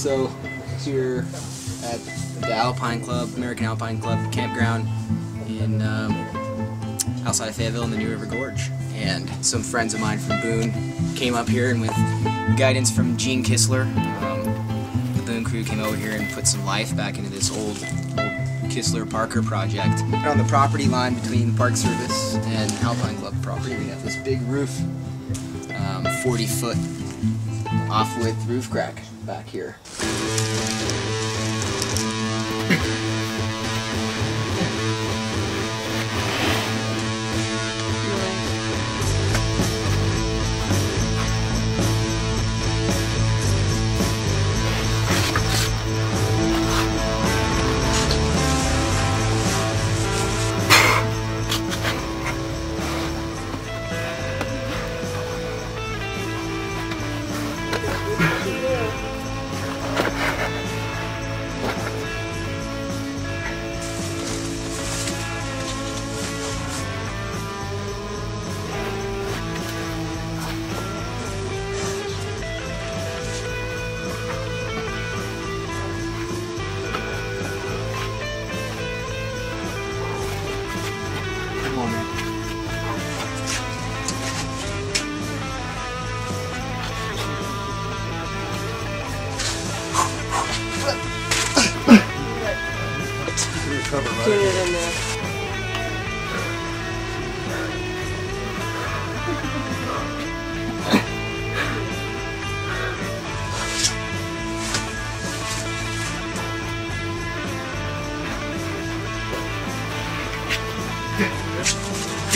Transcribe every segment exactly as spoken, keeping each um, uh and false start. So here at the Alpine Club, American Alpine Club campground in um, outside of Fayetteville in the New River Gorge. And some friends of mine from Boone came up here, and with guidance from Gene Kistler, um, the Boone crew came over here and put some life back into this old, old Kistler-Parker project. On the property line between Park Service and Alpine Club property, we have this big roof, um, forty foot off-width roof crack back here. Cover, right? Get it in there.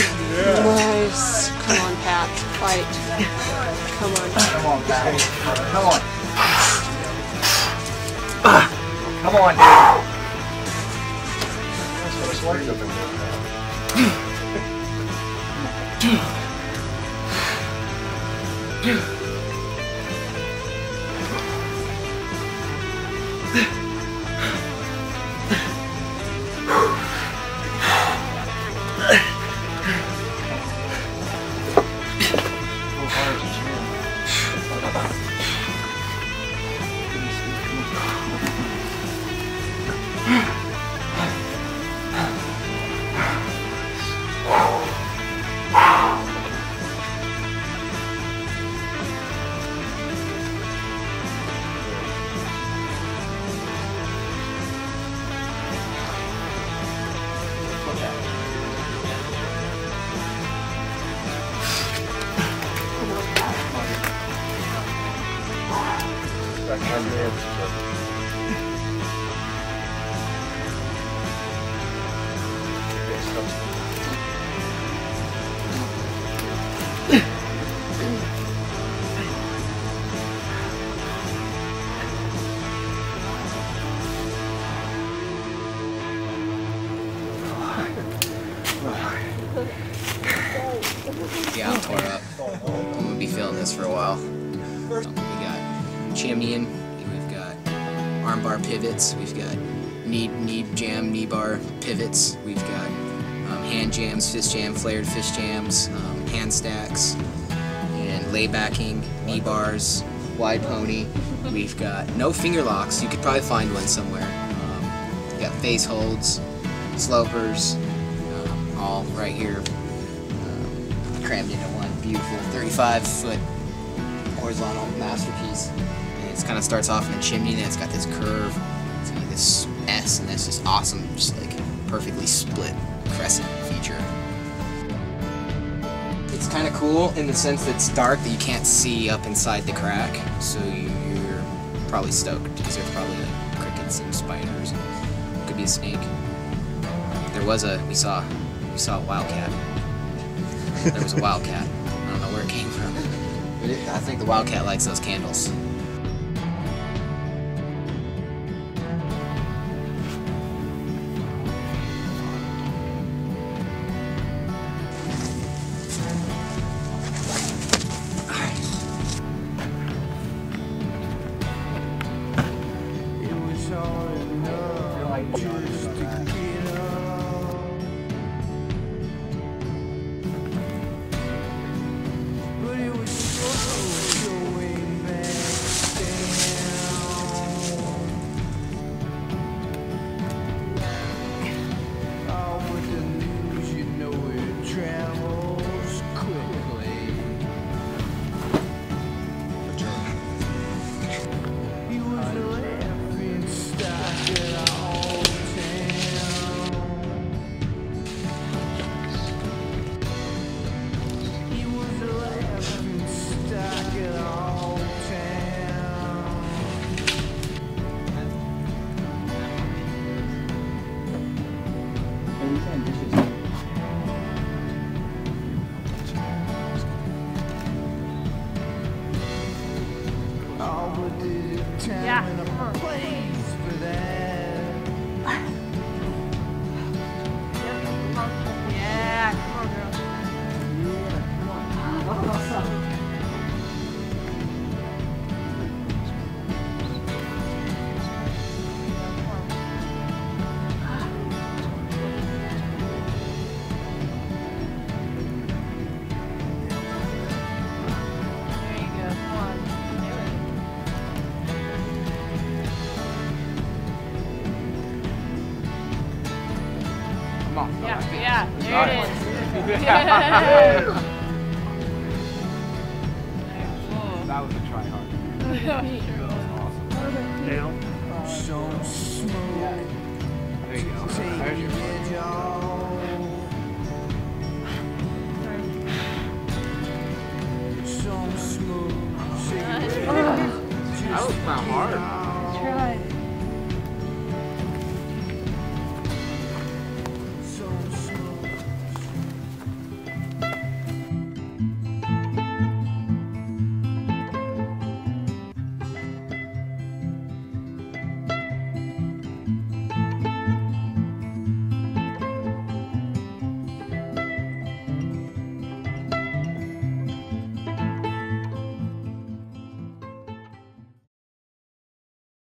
Yeah. Nice. Come on, Pat. Fight. Come on. Come on, Pat. Come on. Come on, dude. What is it? Yeah, I'm tore up. I'm gonna be feeling this for a while. Um, we got chimneying, we've got arm bar pivots, we've got knee knee jam, knee bar pivots, we've got um, hand jams, fist jam, flared fist jams, um, hand stacks, and laybacking, knee bars, wide pony. We've got no finger locks. You could probably find one somewhere. Um, we've got face holds, slopers, um, all right here. Crammed into one beautiful thirty-five foot horizontal masterpiece. And it kind of starts off in the chimney, and then it's got this curve. It's got this S, and that's just awesome, just like perfectly split crescent feature. It's kind of cool in the sense that it's dark, that you can't see up inside the crack, so you're probably stoked because there's probably like crickets and spiders, and could be a snake. There was a we saw we saw a wildcat. There was a wildcat. I don't know where it came from. But it, I think the wildcat likes those candles. Yeah. Yeah, come on, girl. Yeah, yeah, there nice. It is. That was a try hard. That was awesome. Now, so smooth. There you go. There's your edge off. So smooth. That was not hard.